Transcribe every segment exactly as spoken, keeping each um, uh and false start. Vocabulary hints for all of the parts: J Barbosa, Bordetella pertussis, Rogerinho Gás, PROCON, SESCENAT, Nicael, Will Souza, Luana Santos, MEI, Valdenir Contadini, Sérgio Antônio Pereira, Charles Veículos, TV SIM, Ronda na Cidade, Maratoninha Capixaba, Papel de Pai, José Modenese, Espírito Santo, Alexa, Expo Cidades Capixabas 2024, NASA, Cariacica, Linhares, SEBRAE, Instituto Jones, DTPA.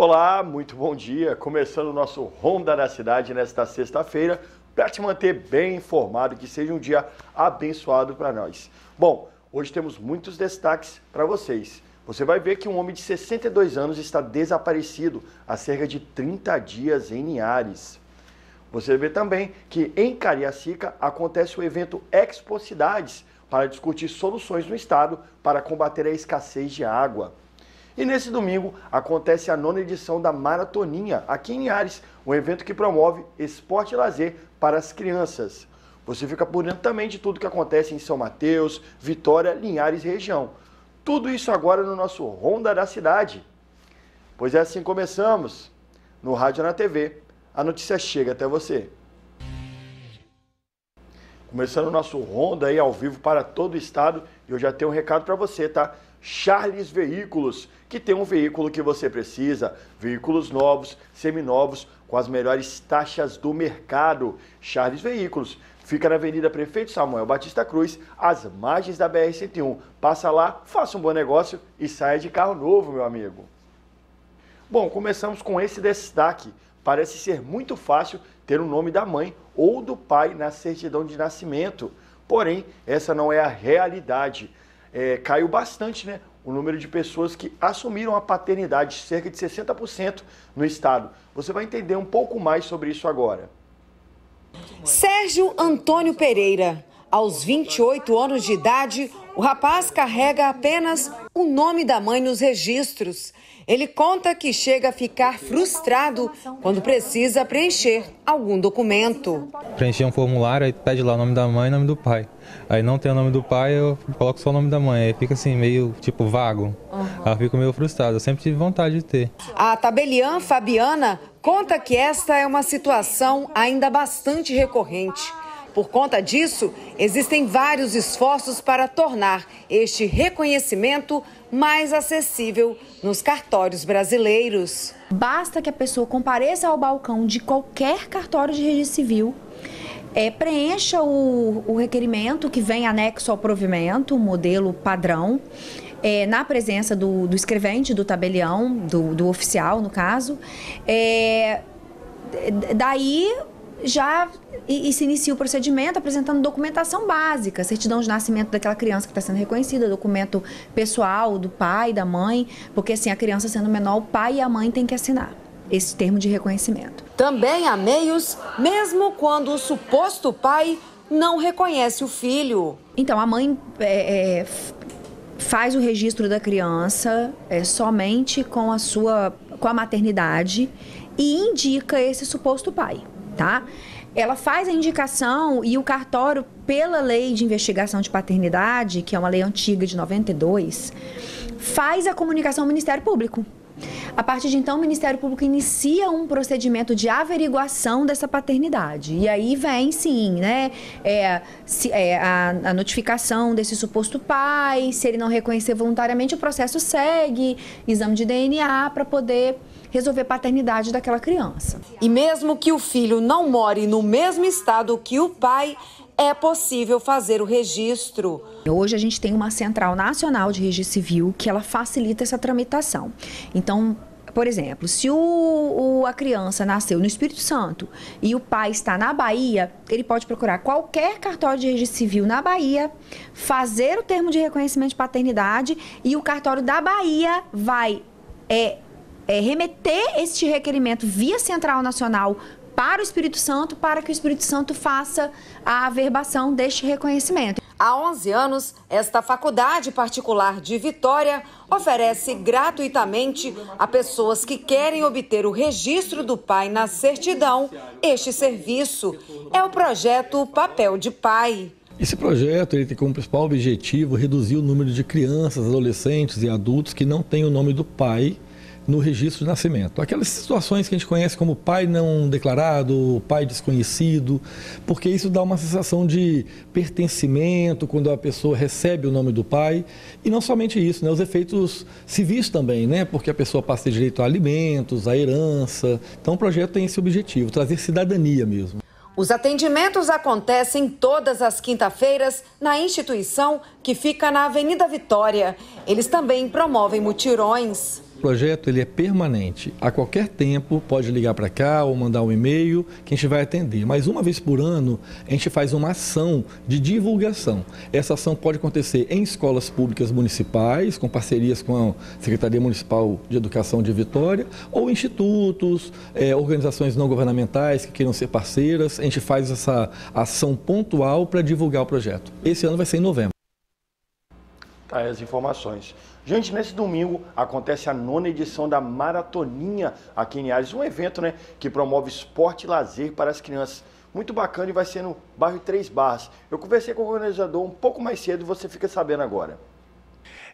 Olá, muito bom dia. Começando o nosso Ronda na Cidade nesta sexta-feira, para te manter bem informado, que seja um dia abençoado para nós. Bom, hoje temos muitos destaques para vocês. Você vai ver que um homem de sessenta e dois anos está desaparecido há cerca de trinta dias em Linhares. Você vê também que em Cariacica acontece o evento Expo Cidades para discutir soluções no estado para combater a escassez de água. E nesse domingo acontece a nona edição da Maratoninha, aqui em Linhares, um evento que promove esporte e lazer para as crianças. Você fica por dentro também de tudo que acontece em São Mateus, Vitória, Linhares e região. Tudo isso agora no nosso Ronda da Cidade. Pois é, assim começamos. No rádio e na T V, a notícia chega até você. Começando o nosso Ronda aí ao vivo para todo o estado, e eu já tenho um recado para você, tá? Charles Veículos, que tem um veículo que você precisa, veículos novos, seminovos, com as melhores taxas do mercado. Charles Veículos fica na Avenida Prefeito Samuel Batista Cruz, às margens da B R cento e um. Passa lá, faça um bom negócio e saia de carro novo, meu amigo. Bom, começamos com esse destaque. Parece ser muito fácil ter o nome da mãe ou do pai na certidão de nascimento. Porém, essa não é a realidade. É, caiu bastante, né, o número de pessoas que assumiram a paternidade, cerca de sessenta por cento no estado. Você vai entender um pouco mais sobre isso agora. Sérgio Antônio Pereira. Aos vinte e oito anos de idade, o rapaz carrega apenas o nome da mãe nos registros. Ele conta que chega a ficar frustrado quando precisa preencher algum documento. Preencher um formulário, aí pede lá o nome da mãe e o nome do pai. Aí não tem o nome do pai, eu coloco só o nome da mãe. Aí fica assim, meio tipo vago. Uhum. Aí eu fico meio frustrado, eu sempre tive vontade de ter. A tabeliã Fabiana conta que esta é uma situação ainda bastante recorrente. Por conta disso, existem vários esforços para tornar este reconhecimento mais acessível nos cartórios brasileiros. Basta que a pessoa compareça ao balcão de qualquer cartório de registro civil, é, preencha o, o requerimento que vem anexo ao provimento, o modelo padrão, É, na presença do, do escrevente, do tabelião, do, do oficial, no caso. É, daí já e, e se inicia o procedimento apresentando documentação básica, certidão de nascimento daquela criança que está sendo reconhecida, documento pessoal do pai, da mãe, porque assim, a criança sendo menor, o pai e a mãe têm que assinar esse termo de reconhecimento. Também há meios, mesmo quando o suposto pai não reconhece o filho. Então, a mãe... É, é, faz o registro da criança é, somente com a sua com a maternidade e indica esse suposto pai, tá? Ela faz a indicação e o cartório, pela lei de investigação de paternidade, que é uma lei antiga de noventa e dois, faz a comunicação ao Ministério Público. A partir de então, o Ministério Público inicia um procedimento de averiguação dessa paternidade. E aí vem, sim, né, é, se, é, a, a notificação desse suposto pai, se ele não reconhecer voluntariamente, o processo segue, exame de D N A para poder resolver a paternidade daquela criança. E mesmo que o filho não more no mesmo estado que o pai, é possível fazer o registro. Hoje a gente tem uma Central Nacional de Registro Civil que ela facilita essa tramitação. Então, por exemplo, se o, o, a criança nasceu no Espírito Santo e o pai está na Bahia, ele pode procurar qualquer cartório de registro civil na Bahia, fazer o termo de reconhecimento de paternidade e o cartório da Bahia vai é, é, remeter este requerimento via Central Nacional para o Espírito Santo, para que o Espírito Santo faça a averbação deste reconhecimento. Há onze anos, esta faculdade particular de Vitória oferece gratuitamente a pessoas que querem obter o registro do pai na certidão este serviço. É o projeto Papel de Pai. Esse projeto ele tem como principal objetivo reduzir o número de crianças, adolescentes e adultos que não têm o nome do pai no registro de nascimento. Aquelas situações que a gente conhece como pai não declarado, pai desconhecido, porque isso dá uma sensação de pertencimento quando a pessoa recebe o nome do pai. E não somente isso, né? Os efeitos civis também, né? Porque a pessoa passa a ter direito a alimentos, a herança. Então o projeto tem esse objetivo, trazer cidadania mesmo. Os atendimentos acontecem todas as quinta-feiras na instituição que fica na Avenida Vitória. Eles também promovem mutirões. O projeto ele é permanente. A qualquer tempo, pode ligar para cá ou mandar um e-mail que a gente vai atender. Mas uma vez por ano, a gente faz uma ação de divulgação. Essa ação pode acontecer em escolas públicas municipais, com parcerias com a Secretaria Municipal de Educação de Vitória, ou institutos, eh, organizações não governamentais que queiram ser parceiras. A gente faz essa ação pontual para divulgar o projeto. Esse ano vai ser em novembro. Tá, as informações. Gente, nesse domingo acontece a nona edição da Maratoninha aqui em Linhares, um evento, né, que promove esporte e lazer para as crianças. Muito bacana, e vai ser no bairro Três Barras. Eu conversei com o organizador um pouco mais cedo, você fica sabendo agora.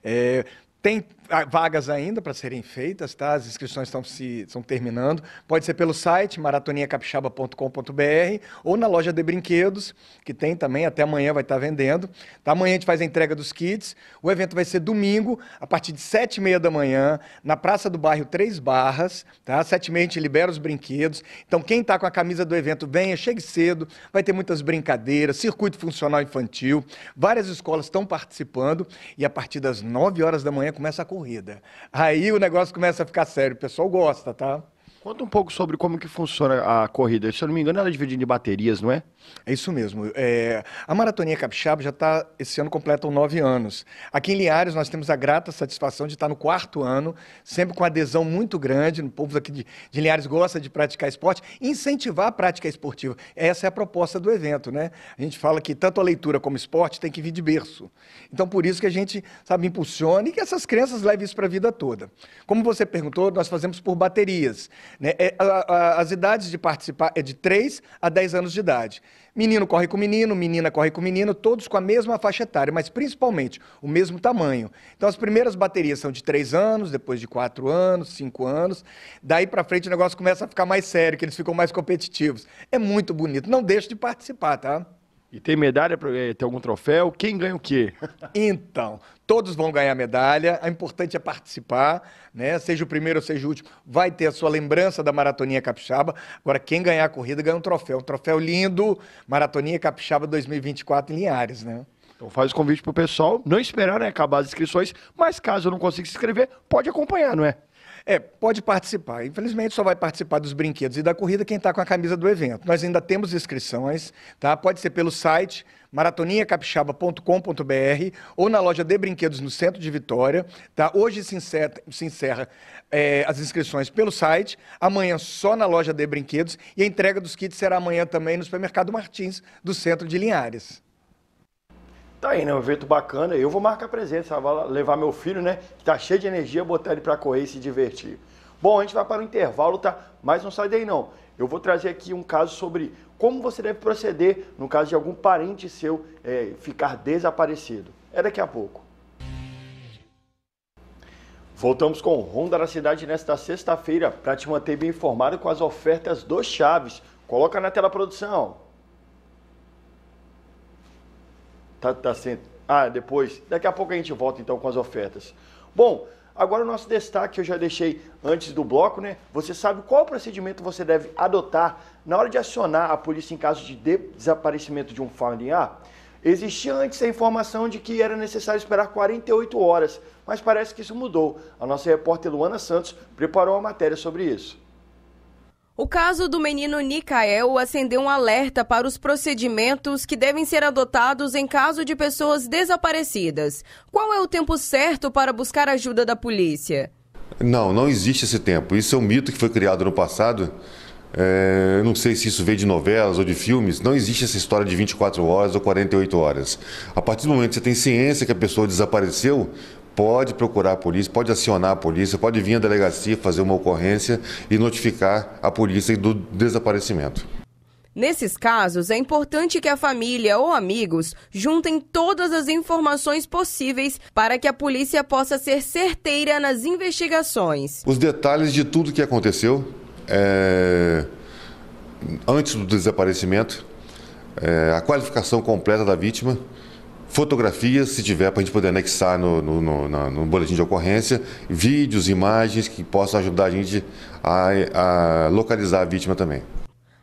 É... Tem vagas ainda para serem feitas, tá? As inscrições estão se estão terminando. Pode ser pelo site maratoninha capixaba ponto com ponto br ou na loja de brinquedos, que tem também, até amanhã vai estar vendendo. Tá? Amanhã a gente faz a entrega dos kits. O evento vai ser domingo, a partir de sete e meia da manhã, na Praça do Bairro Três Barras. Tá? Sete e meia a gente libera os brinquedos. Então, quem está com a camisa do evento, venha, chegue cedo. Vai ter muitas brincadeiras, circuito funcional infantil. Várias escolas estão participando. E a partir das nove horas da manhã, começa a corrida. Aí o negócio começa a ficar sério, o pessoal gosta, tá? Conta um pouco sobre como que funciona a corrida. Se eu não me engano, ela é dividida em baterias, não é? É isso mesmo. É, a Maratoninha Capixaba já está, esse ano, completam nove anos. Aqui em Linhares, nós temos a grata satisfação de estar no quarto ano, sempre com adesão muito grande. O povo aqui de, de Linhares gosta de praticar esporte, incentivar a prática esportiva. Essa é a proposta do evento, né? A gente fala que tanto a leitura como o esporte tem que vir de berço. Então, por isso que a gente, sabe, impulsiona e que essas crianças levem isso para a vida toda. Como você perguntou, nós fazemos por baterias. As idades de participar é de três a dez anos de idade. Menino corre com menino, menina corre com menino, todos com a mesma faixa etária, mas principalmente o mesmo tamanho. Então as primeiras baterias são de três anos, depois de quatro anos, cinco anos. Daí para frente o negócio começa a ficar mais sério, que eles ficam mais competitivos. É muito bonito, não deixe de participar, tá? E tem medalha, tem algum troféu? Quem ganha o quê? Então, todos vão ganhar medalha, o importante é participar, né? Seja o primeiro ou seja o último, vai ter a sua lembrança da Maratoninha Capixaba. Agora, quem ganhar a corrida ganha um troféu, um troféu lindo, Maratoninha Capixaba dois mil e vinte e quatro em Linhares, né? Então faz o convite pro pessoal, não esperar, né, acabar as inscrições, mas caso não consiga se inscrever, pode acompanhar, não é? É, pode participar. Infelizmente, só vai participar dos brinquedos e da corrida quem está com a camisa do evento. Nós ainda temos inscrições, tá? Pode ser pelo site maratoninha capixaba ponto com ponto br ou na loja de brinquedos no centro de Vitória, tá? Hoje se encerra, se encerra é, as inscrições pelo site, amanhã só na loja de brinquedos e a entrega dos kits será amanhã também no supermercado Martins, do centro de Linhares. Tá aí, né? Um evento bacana. Eu vou marcar presença, vou levar meu filho, né? Que tá cheio de energia, botar ele pra correr e se divertir. Bom, a gente vai para o intervalo, tá? Mas não sai daí, não. Eu vou trazer aqui um caso sobre como você deve proceder no caso de algum parente seu é, ficar desaparecido. É daqui a pouco. Voltamos com o Ronda na Cidade nesta sexta-feira para te manter bem informado com as ofertas do Chaves. Coloca na tela, produção. Tá, tá sendo... Ah, depois. Daqui a pouco a gente volta, então, com as ofertas. Bom, agora o nosso destaque, eu já deixei antes do bloco, né? Você sabe qual procedimento você deve adotar na hora de acionar a polícia em caso de desaparecimento de um familiar? Existia antes a informação de que era necessário esperar quarenta e oito horas, mas parece que isso mudou. A nossa repórter Luana Santos preparou uma matéria sobre isso. O caso do menino Nicael acendeu um alerta para os procedimentos que devem ser adotados em caso de pessoas desaparecidas. Qual é o tempo certo para buscar ajuda da polícia? Não, não existe esse tempo. Isso é um mito que foi criado no passado. É, não sei se isso veio de novelas ou de filmes. Não existe essa história de vinte e quatro horas ou quarenta e oito horas. A partir do momento que você tem ciência que a pessoa desapareceu, pode procurar a polícia, pode acionar a polícia, pode vir à delegacia fazer uma ocorrência e notificar a polícia do desaparecimento. Nesses casos, é importante que a família ou amigos juntem todas as informações possíveis para que a polícia possa ser certeira nas investigações. Os detalhes de tudo que aconteceu é, antes do desaparecimento, é, a qualificação completa da vítima, fotografias, se tiver, para a gente poder anexar no, no, no, no boletim de ocorrência, vídeos, imagens que possam ajudar a gente a, a localizar a vítima também.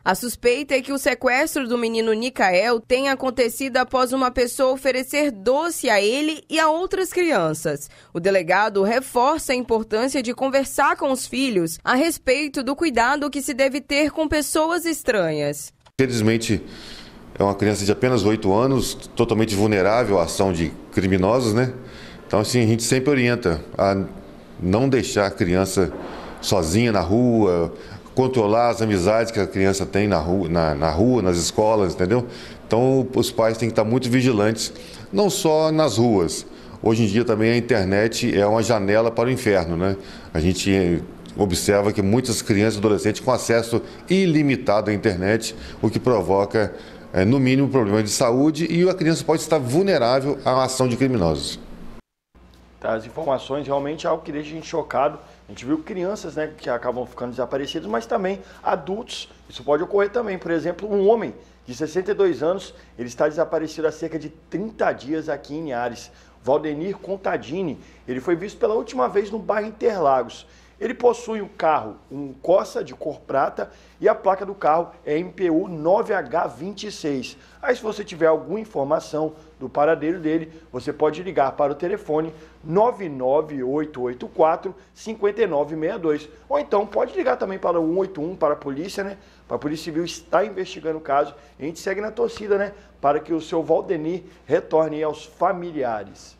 A suspeita é que o sequestro do menino Nicael tenha acontecido após uma pessoa oferecer doce a ele e a outras crianças. O delegado reforça a importância de conversar com os filhos a respeito do cuidado que se deve ter com pessoas estranhas. Felizmente, é uma criança de apenas oito anos, totalmente vulnerável à ação de criminosos, né? Então, assim, a gente sempre orienta a não deixar a criança sozinha na rua, controlar as amizades que a criança tem na rua, na, na rua, nas escolas, entendeu? Então, os pais têm que estar muito vigilantes, não só nas ruas. Hoje em dia também a internet é uma janela para o inferno, né? A gente observa que muitas crianças e adolescentes com acesso ilimitado à internet, o que provoca, é, no mínimo, problemas de saúde e a criança pode estar vulnerável à ação de criminosos. As informações realmente é algo que deixa a gente chocado. A gente viu crianças, né, que acabam ficando desaparecidas, mas também adultos. Isso pode ocorrer também. Por exemplo, um homem de sessenta e dois anos, ele está desaparecido há cerca de trinta dias aqui em Linhares. Valdenir Contadini, ele foi visto pela última vez no bairro Interlagos. Ele possui um carro, um Corsa de cor prata, e a placa do carro é M P U nove H vinte e seis. Aí, se você tiver alguma informação do paradeiro dele, você pode ligar para o telefone nove nove oito oito quatro, cinco nove seis dois. Ou então pode ligar também para o um oito um, para a polícia, né? A Polícia Civil está investigando o caso. A gente segue na torcida, né? Para que o seu Valdenir retorne aos familiares.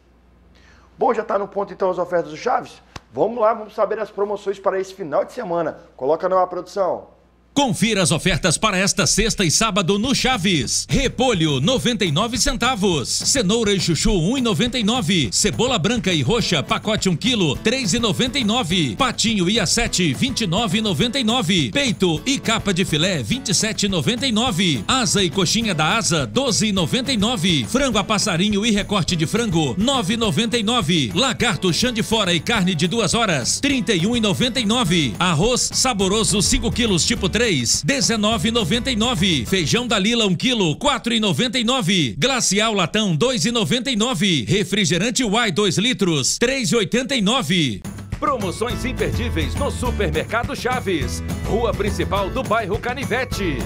Bom, já está no ponto então as ofertas do Chaves? Vamos lá, vamos saber as promoções para esse final de semana. Coloca na produção. Confira as ofertas para esta sexta e sábado no Chaves. Repolho, noventa e nove centavos. Cenoura e chuchu, um real e noventa e nove centavos. Cebola branca e roxa, pacote um quilo, três reais e noventa e nove centavos. Patinho e assete, vinte e nove reais e noventa e nove centavos. Peito e capa de filé, vinte e sete reais e noventa e nove centavos. Asa e coxinha da asa, doze reais e noventa e nove centavos. Frango a passarinho e recorte de frango, nove reais e noventa e nove centavos. Lagarto chã de fora e carne de duas horas, trinta e um reais e noventa e nove centavos. Arroz saboroso, cinco quilos, tipo três. dezenove reais e noventa e nove centavos. Feijão da Lila um quilo, quatro reais e noventa e nove centavos. Glacial latão dois reais e noventa e nove centavos. Refrigerante Uai dois litros, três reais e oitenta e nove centavos. Promoções imperdíveis no Supermercado Chaves, rua principal do bairro Canivete.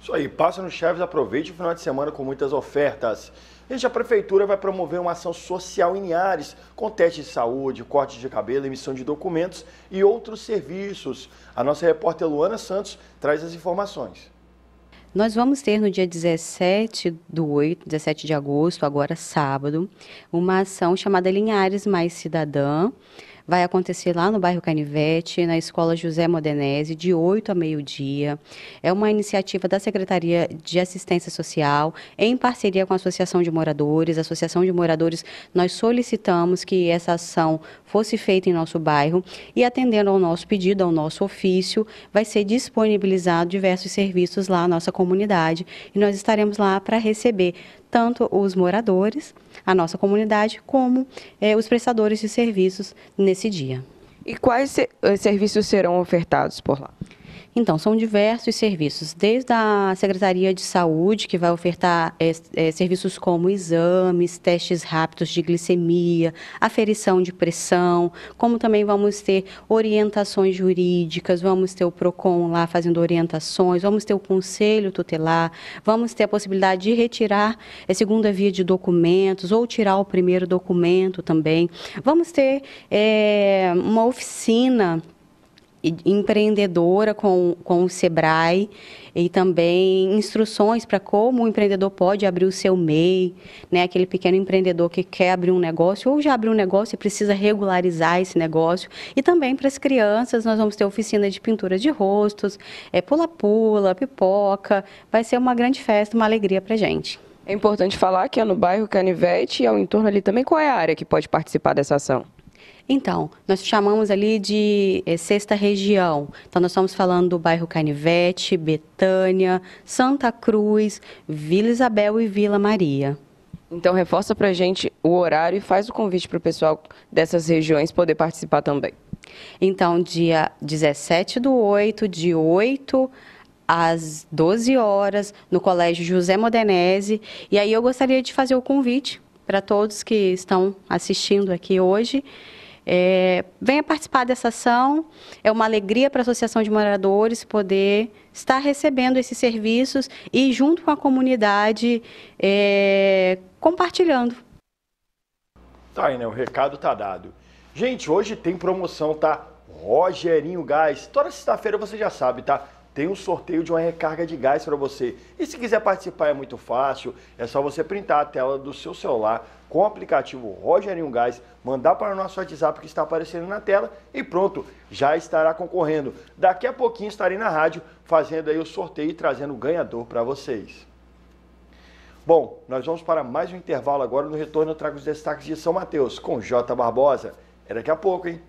Isso aí, passa no Chaves, aproveite o final de semana com muitas ofertas. Gente, a Prefeitura vai promover uma ação social em Linhares, com teste de saúde, corte de cabelo, emissão de documentos e outros serviços. A nossa repórter Luana Santos traz as informações. Nós vamos ter no dia dezessete de agosto, agora sábado, uma ação chamada Linhares Mais Cidadã. Vai acontecer lá no bairro Canivete, na Escola José Modenese, de oito a meio-dia. É uma iniciativa da Secretaria de Assistência Social, em parceria com a Associação de Moradores. A Associação de Moradores, nós solicitamos que essa ação fosse feita em nosso bairro e, atendendo ao nosso pedido, ao nosso ofício, vai ser disponibilizado diversos serviços lá na nossa comunidade e nós estaremos lá para receber tanto os moradores, a nossa comunidade, como eh, os prestadores de serviços nesse dia. E quais ser, eh, serviços serão ofertados por lá? Então, são diversos serviços, desde a Secretaria de Saúde, que vai ofertar é, é, serviços como exames, testes rápidos de glicemia, aferição de pressão, como também vamos ter orientações jurídicas, vamos ter o PROCON lá fazendo orientações, vamos ter o Conselho Tutelar, vamos ter a possibilidade de retirar a segunda via de documentos ou tirar o primeiro documento também. Vamos ter é, uma oficina empreendedora com, com o SEBRAE e também instruções para como o empreendedor pode abrir o seu M E I, né? Aquele pequeno empreendedor que quer abrir um negócio ou já abriu um negócio e precisa regularizar esse negócio. E também para as crianças nós vamos ter oficina de pintura de rostos, pula-pula, é, pipoca. Vai ser uma grande festa, uma alegria para a gente. É importante falar que é no bairro Canivete e ao entorno ali também. Qual é a área que pode participar dessa ação? Então, nós chamamos ali de é, sexta região. Então, nós estamos falando do bairro Canivete, Betânia, Santa Cruz, Vila Isabel e Vila Maria. Então, reforça para a gente o horário e faz o convite para o pessoal dessas regiões poder participar também. Então, dia dezessete do oito, de oito às doze horas, no Colégio José Modenese. E aí eu gostaria de fazer o convite para todos que estão assistindo aqui hoje, É, venha participar dessa ação, é uma alegria para a Associação de Moradores poder estar recebendo esses serviços e junto com a comunidade é, compartilhando. Tá aí, né? O recado tá dado. Gente, hoje tem promoção, tá? Rogerinho Gás. Toda sexta-feira você já sabe, tá? Tem um sorteio de uma recarga de gás para você. E se quiser participar é muito fácil, é só você printar a tela do seu celular com o aplicativo Rogerinho Gás, mandar para o nosso WhatsApp que está aparecendo na tela e pronto, já estará concorrendo. Daqui a pouquinho estarei na rádio fazendo aí o sorteio e trazendo o ganhador para vocês. Bom, nós vamos para mais um intervalo agora. No retorno eu trago os destaques de São Mateus com J Barbosa. É daqui a pouco, hein?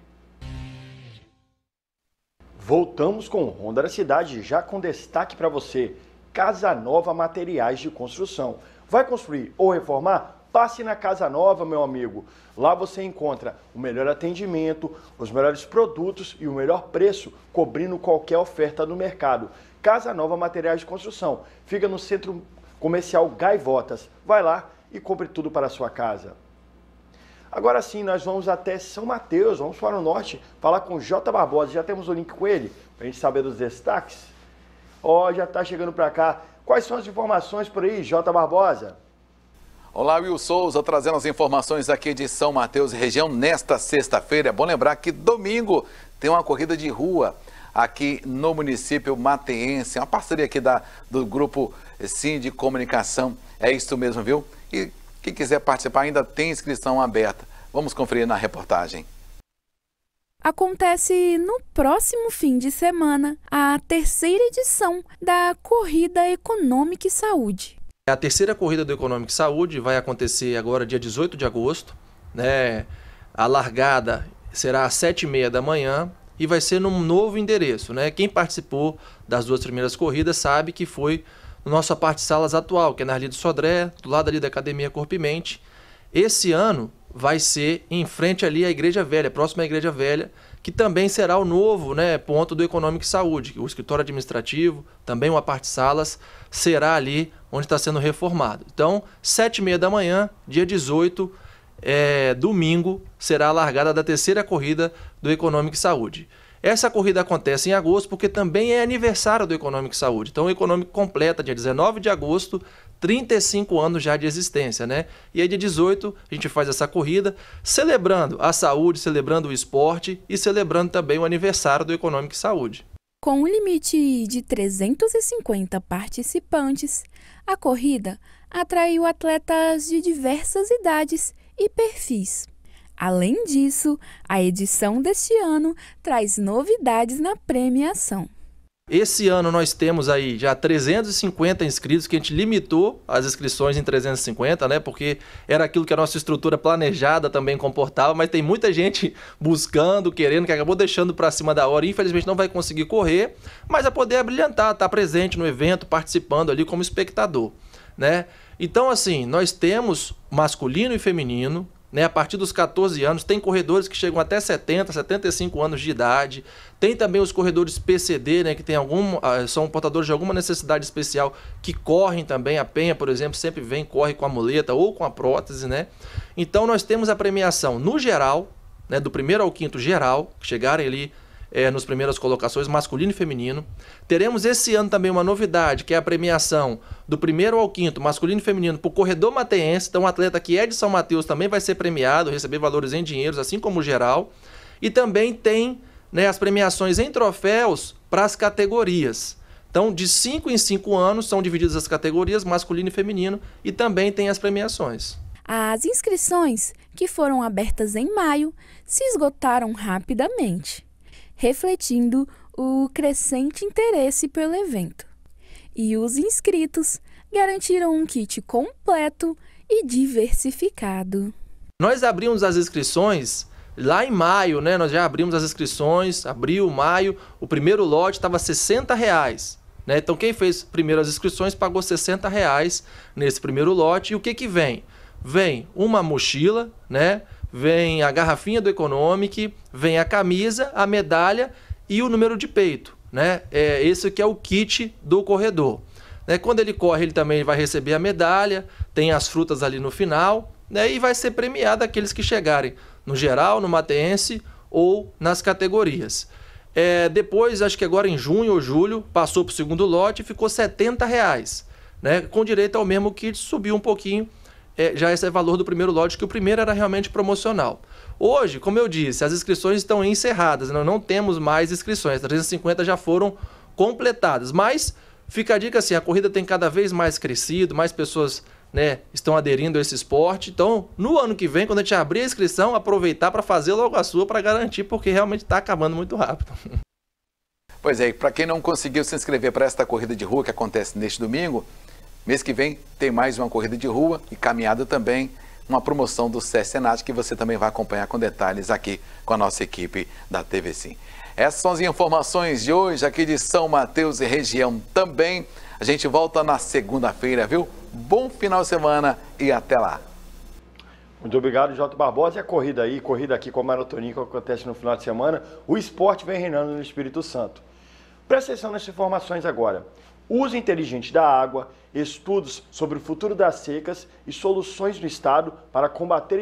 Voltamos com Ronda na Cidade, já com destaque para você. Casa Nova Materiais de Construção. Vai construir ou reformar? Passe na Casa Nova, meu amigo. Lá você encontra o melhor atendimento, os melhores produtos e o melhor preço, cobrindo qualquer oferta no mercado. Casa Nova Materiais de Construção. Fica no Centro Comercial Gaivotas. Vai lá e compre tudo para a sua casa. Agora sim, nós vamos até São Mateus, vamos para o norte, falar com o J Barbosa. Já temos o link com ele, para a gente saber dos destaques. Ó, oh, já está chegando para cá. Quais são as informações por aí, J Barbosa? Olá, Will Souza, trazendo as informações aqui de São Mateus e região nesta sexta-feira. É bom lembrar que domingo tem uma corrida de rua aqui no município mateense. É uma parceria aqui da, do Grupo SIM de Comunicação. É isso mesmo, viu? E quem quiser participar ainda tem inscrição aberta. Vamos conferir na reportagem. Acontece no próximo fim de semana a terceira edição da Corrida Econômica e Saúde. A terceira Corrida do Econômica e Saúde vai acontecer agora dia dezoito de agosto. Né? A largada será às sete e meia da manhã e vai ser num novo endereço. Né? Quem participou das duas primeiras corridas sabe que foi nossa parte salas atual, que é na Arlindo Sodré, do lado ali da Academia Corpo e Mente. Esse ano vai ser em frente ali à Igreja Velha, próxima à Igreja Velha, que também será o novo, né, ponto do Econômico e Saúde. O escritório administrativo, também uma parte salas, será ali onde está sendo reformado. Então, sete e meia da manhã, dia dezoito, é, domingo, será a largada da terceira corrida do Econômico e Saúde. Essa corrida acontece em agosto porque também é aniversário do Econômico Saúde. Então o Econômico completa dia dezenove de agosto, trinta e cinco anos já de existência, né? E aí dia dezoito a gente faz essa corrida celebrando a saúde, celebrando o esporte e celebrando também o aniversário do Econômico Saúde. Com um limite de trezentos e cinquenta participantes, a corrida atraiu atletas de diversas idades e perfis. Além disso, a edição deste ano traz novidades na premiação. Esse ano nós temos aí já trezentos e cinquenta inscritos, que a gente limitou as inscrições em trezentos e cinquenta, né? Porque era aquilo que a nossa estrutura planejada também comportava, mas tem muita gente buscando, querendo, que acabou deixando para cima da hora e infelizmente não vai conseguir correr, mas vai poder abrilhantar, estar presente no evento, participando ali como espectador, né? Então, assim, nós temos masculino e feminino, né, a partir dos quatorze anos, tem corredores que chegam até setenta, setenta e cinco anos de idade. Tem também os corredores P C D, né, que tem algum, são portadores de alguma necessidade especial, que correm também. A Penha, por exemplo, sempre vem, corre com a muleta ou com a prótese, né? Então, nós temos a premiação no geral, né, do primeiro ao quinto geral, que chegarem ali é, nos primeiras colocações, masculino e feminino. Teremos esse ano também uma novidade, que é a premiação do primeiro ao quinto, masculino e feminino, para o corredor mateense. Então, um atleta que é de São Mateus também vai ser premiado, receber valores em dinheiros, assim como o geral. E também tem, né, as premiações em troféus para as categorias. Então, de cinco em cinco anos são divididas as categorias masculino e feminino e também tem as premiações. As inscrições, que foram abertas em maio, se esgotaram rapidamente, refletindo o crescente interesse pelo evento. E os inscritos garantiram um kit completo e diversificado. Nós abrimos as inscrições lá em maio, né? Nós já abrimos as inscrições, abril, maio. O primeiro lote estava sessenta reais, né? Então quem fez primeiro as inscrições pagou sessenta reais nesse primeiro lote. E o que que vem? Vem uma mochila, né? Vem a garrafinha do Econômico, vem a camisa, a medalha e o número de peito, né? É, esse que é o kit do corredor, né? Quando ele corre, ele também vai receber a medalha, tem as frutas ali no final, né? E vai ser premiado aqueles que chegarem no geral, no mateense ou nas categorias. É, depois, acho que agora em junho ou julho, passou para o segundo lote e ficou setenta reais, né? Com direito ao mesmo kit, subiu um pouquinho, é, já esse é o valor do primeiro lote, que o primeiro era realmente promocional. Hoje, como eu disse, as inscrições estão encerradas, nós não temos mais inscrições, trezentas e cinquenta já foram completadas, mas fica a dica assim, a corrida tem cada vez mais crescido, mais pessoas, né, estão aderindo a esse esporte, então no ano que vem, quando a gente abrir a inscrição, aproveitar para fazer logo a sua, para garantir, porque realmente está acabando muito rápido. Pois é, para quem não conseguiu se inscrever para esta corrida de rua que acontece neste domingo, mês que vem tem mais uma corrida de rua e caminhada também, uma promoção do SESCENAT, que você também vai acompanhar com detalhes aqui com a nossa equipe da T V SIM. Essas são as informações de hoje aqui de São Mateus e região também. A gente volta na segunda-feira, viu? Bom final de semana e até lá. Muito obrigado, Jota Barbosa. E a corrida aí, corrida aqui com a Maratoninha que acontece no final de semana, o esporte vem reinando no Espírito Santo. Presta atenção nessas informações agora. Uso inteligente da água, estudos sobre o futuro das secas e soluções do Estado para combater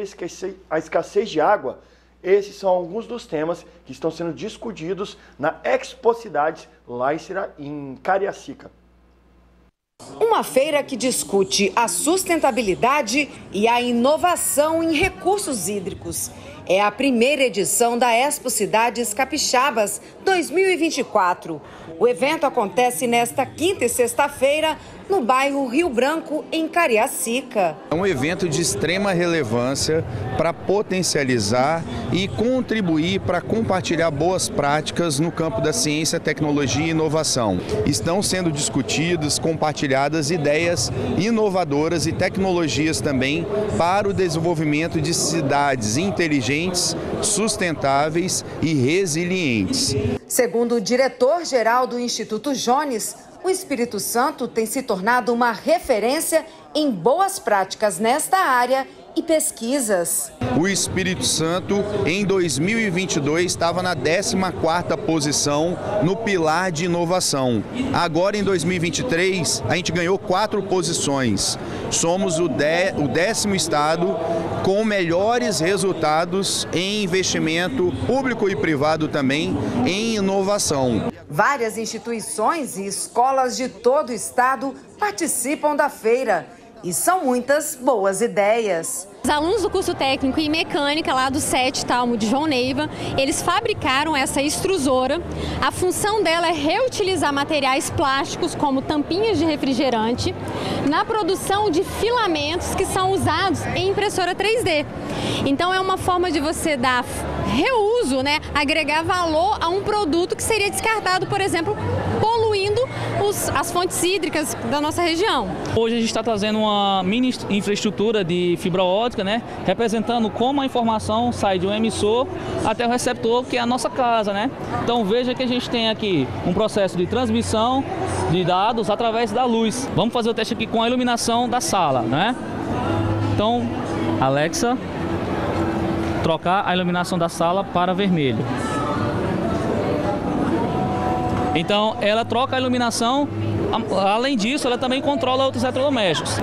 a escassez de água. Esses são alguns dos temas que estão sendo discutidos na Expo Cidades, lá em Cariacica. Uma feira que discute a sustentabilidade e a inovação em recursos hídricos. É a primeira edição da Expo Cidades Capixabas dois mil e vinte e quatro. O evento acontece nesta quinta e sexta-feira no bairro Rio Branco, em Cariacica. É um evento de extrema relevância para potencializar e contribuir para compartilhar boas práticas no campo da ciência, tecnologia e inovação. Estão sendo discutidas, compartilhadas ideias inovadoras e tecnologias também para o desenvolvimento de cidades inteligentes, sustentáveis e resilientes. Segundo o diretor-geral do Instituto Jones, o Espírito Santo tem se tornado uma referência em boas práticas nesta área e pesquisas. O Espírito Santo, em dois mil e vinte e dois, estava na décima quarta posição no pilar de inovação. Agora, em dois mil e vinte e três, a gente ganhou quatro posições. Somos o, dé, o décimo estado com melhores resultados em investimento público e privado também em inovação. Várias instituições e escolas de todo o estado participam da feira. E são muitas boas ideias. Os alunos do curso técnico em mecânica lá do sete Talmo de João Neiva, eles fabricaram essa extrusora. A função dela é reutilizar materiais plásticos como tampinhas de refrigerante na produção de filamentos que são usados em impressora três D. Então é uma forma de você dar reuso, né, agregar valor a um produto que seria descartado, por exemplo, poluindo os, as fontes hídricas da nossa região. Hoje a gente está trazendo uma mini infraestrutura de fibra ótica, né, representando como a informação sai de um emissor até o receptor, que é a nossa casa, né. Então veja que a gente tem aqui um processo de transmissão de dados através da luz. Vamos fazer o teste aqui com a iluminação da sala, né. Então, Alexa, trocar a iluminação da sala para vermelho. Então, ela troca a iluminação, além disso, ela também controla outros eletrodomésticos.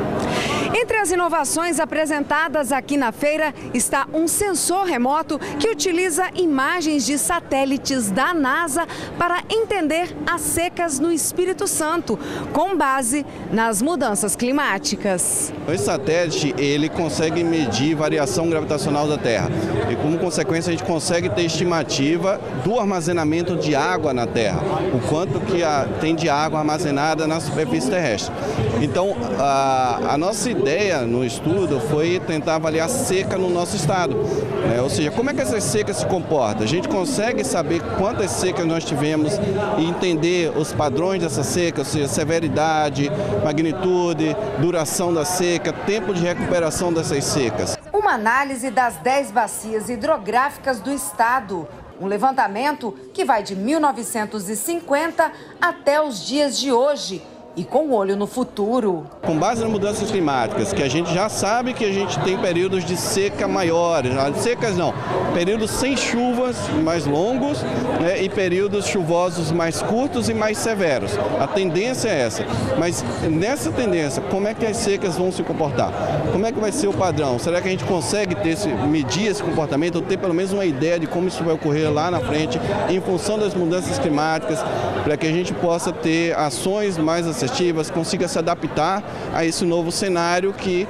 Entre as inovações apresentadas aqui na feira está um sensor remoto que utiliza imagens de satélites da NASA para entender as secas no Espírito Santo, com base nas mudanças climáticas. Esse satélite, ele consegue medir variação gravitacional da Terra e, como consequência, a gente consegue ter estimativa do armazenamento de água na Terra, o quanto que tem de água armazenada na superfície terrestre. Então, a, a nossa ideia A ideia no estudo foi tentar avaliar seca no nosso estado, né? Ou seja, como é que essas secas se comportam? A gente consegue saber quantas secas nós tivemos e entender os padrões dessa seca, ou seja, severidade, magnitude, duração da seca, tempo de recuperação dessas secas. Uma análise das dez bacias hidrográficas do estado. Um levantamento que vai de mil novecentos e cinquenta até os dias de hoje e com o olho no futuro. Com base nas mudanças climáticas, que a gente já sabe que a gente tem períodos de seca maiores, secas não, períodos sem chuvas mais longos, né, e períodos chuvosos mais curtos e mais severos. A tendência é essa. Mas nessa tendência, como é que as secas vão se comportar? Como é que vai ser o padrão? Será que a gente consegue ter esse, medir esse comportamento ou ter pelo menos uma ideia de como isso vai ocorrer lá na frente em função das mudanças climáticas, para que a gente possa ter ações mais assertivas, consiga se adaptar a esse novo cenário que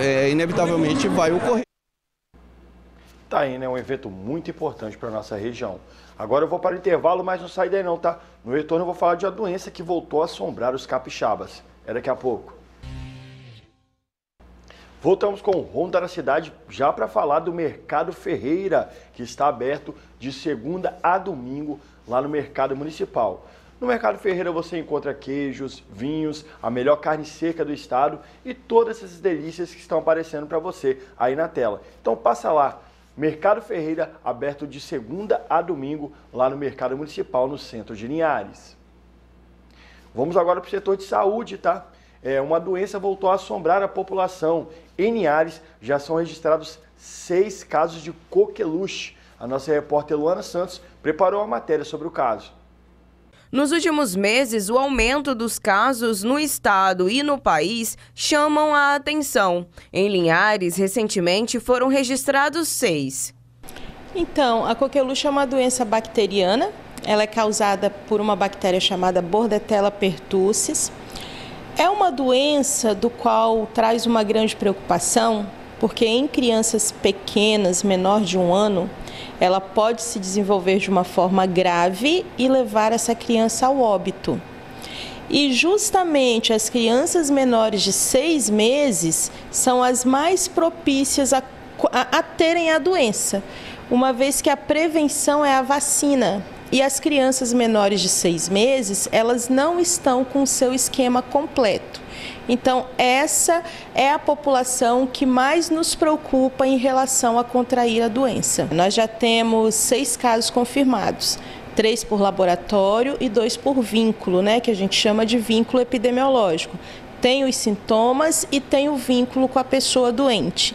é, inevitavelmente vai ocorrer. Tá aí, né? Um evento muito importante para a nossa região. Agora eu vou para o intervalo, mas não sai daí não, tá? No retorno eu vou falar de uma doença que voltou a assombrar os capixabas. É daqui a pouco. Voltamos com o Ronda na Cidade, já para falar do Mercado Ferreira, que está aberto de segunda a domingo lá no Mercado Municipal. No Mercado Ferreira você encontra queijos, vinhos, a melhor carne seca do estado e todas essas delícias que estão aparecendo para você aí na tela. Então passa lá, Mercado Ferreira, aberto de segunda a domingo lá no Mercado Municipal, no centro de Linhares. Vamos agora para o setor de saúde, tá? É, uma doença voltou a assombrar a população. Em Linhares já são registrados seis casos de coqueluche. A nossa repórter Luana Santos preparou uma matéria sobre o caso. Nos últimos meses, o aumento dos casos no estado e no país chamam a atenção. Em Linhares, recentemente, foram registrados seis. Então, a coqueluche é uma doença bacteriana. Ela é causada por uma bactéria chamada Bordetella pertussis. É uma doença do qual traz uma grande preocupação, porque em crianças pequenas, menor de um ano, ela pode se desenvolver de uma forma grave e levar essa criança ao óbito. E justamente as crianças menores de seis meses são as mais propícias a, a, a terem a doença, uma vez que a prevenção é a vacina. E as crianças menores de seis meses, elas não estão com o seu esquema completo. Então, essa é a população que mais nos preocupa em relação a contrair a doença. Nós já temos seis casos confirmados, três por laboratório e dois por vínculo, né, que a gente chama de vínculo epidemiológico. Tem os sintomas e tem o vínculo com a pessoa doente.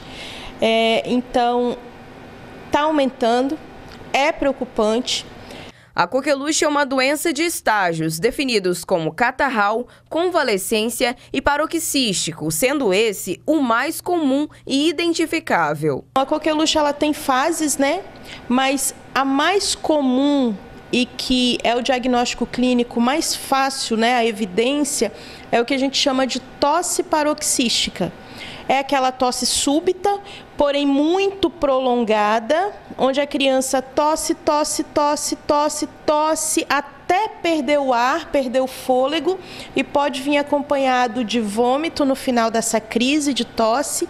É, então, está aumentando, é preocupante. A coqueluche é uma doença de estágios, definidos como catarral, convalescência e paroxístico, sendo esse o mais comum e identificável. A coqueluche ela tem fases, né? Mas a mais comum e que é o diagnóstico clínico mais fácil, né? A evidência é o que a gente chama de tosse paroxística. É aquela tosse súbita, porém muito prolongada, onde a criança tosse, tosse, tosse, tosse, tosse, até perder o ar, perder o fôlego, e pode vir acompanhado de vômito no final dessa crise de tosse,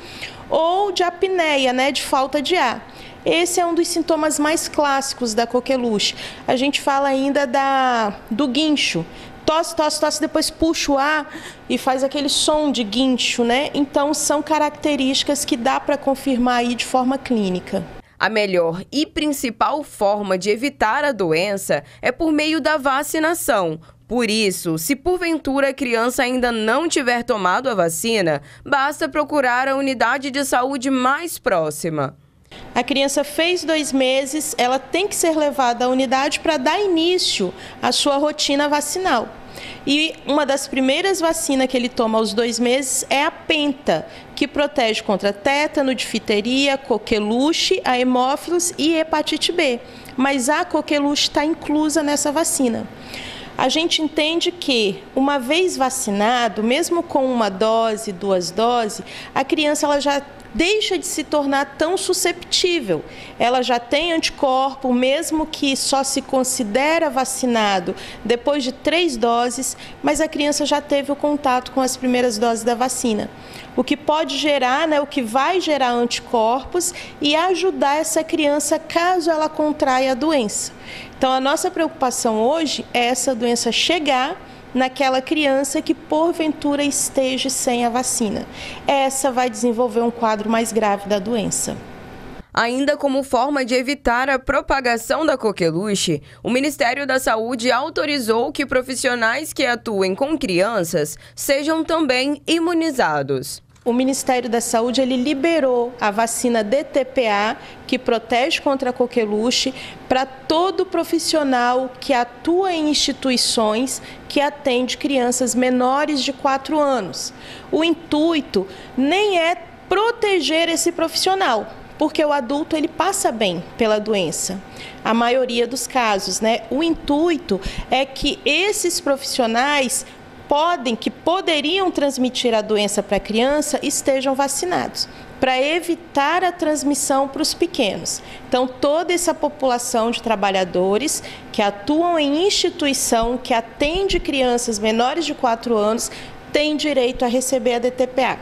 ou de apneia, né, de falta de ar. Esse é um dos sintomas mais clássicos da coqueluche. A gente fala ainda da, do guincho. Tosse, tosse, tosse, depois puxa o ar e faz aquele som de guincho, né? Então, são características que dá para confirmar aí de forma clínica. A melhor e principal forma de evitar a doença é por meio da vacinação. Por isso, se porventura a criança ainda não tiver tomado a vacina, basta procurar a unidade de saúde mais próxima. A criança fez dois meses, ela tem que ser levada à unidade para dar início à sua rotina vacinal. E uma das primeiras vacinas que ele toma aos dois meses é a penta, que protege contra tétano, difteria, coqueluche, a hemófilos e hepatite B. Mas a coqueluche está inclusa nessa vacina. A gente entende que, uma vez vacinado, mesmo com uma dose, duas doses, a criança ela já deixa de se tornar tão susceptível. Ela já tem anticorpo, mesmo que só se considera vacinado depois de três doses, mas a criança já teve o contato com as primeiras doses da vacina. O que pode gerar, né, o que vai gerar anticorpos e ajudar essa criança caso ela contraia a doença. Então, a nossa preocupação hoje é essa doença chegar naquela criança que porventura esteja sem a vacina. Essa vai desenvolver um quadro mais grave da doença. Ainda como forma de evitar a propagação da coqueluche, o Ministério da Saúde autorizou que profissionais que atuem com crianças sejam também imunizados. O Ministério da Saúde ele liberou a vacina D T P A, que protege contra a coqueluche, para todo profissional que atua em instituições que atende crianças menores de quatro anos. O intuito nem é proteger esse profissional, porque o adulto ele passa bem pela doença, a maioria dos casos, né? O intuito é que esses profissionais podem, que poderiam transmitir a doença para a criança, estejam vacinados, para evitar a transmissão para os pequenos. Então, toda essa população de trabalhadores que atuam em instituição, que atende crianças menores de quatro anos, tem direito a receber a D T P A.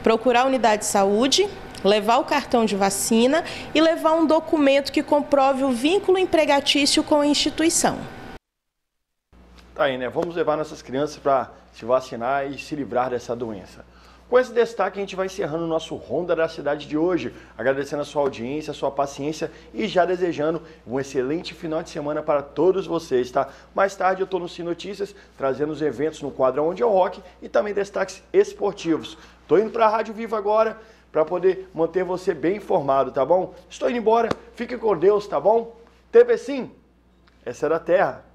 Procurar a unidade de saúde, levar o cartão de vacina e levar um documento que comprove o vínculo empregatício com a instituição. Tá aí, né? Vamos levar nossas crianças para se vacinar e se livrar dessa doença. Com esse destaque, a gente vai encerrando o nosso Ronda da Cidade de hoje, agradecendo a sua audiência, a sua paciência e já desejando um excelente final de semana para todos vocês, tá? Mais tarde eu estou no Sim Notícias, trazendo os eventos no quadro Onde é o Rock e também destaques esportivos. Estou indo para a Rádio Viva agora para poder manter você bem informado, tá bom? Estou indo embora, fique com Deus, tá bom? T V SIM, essa é da terra.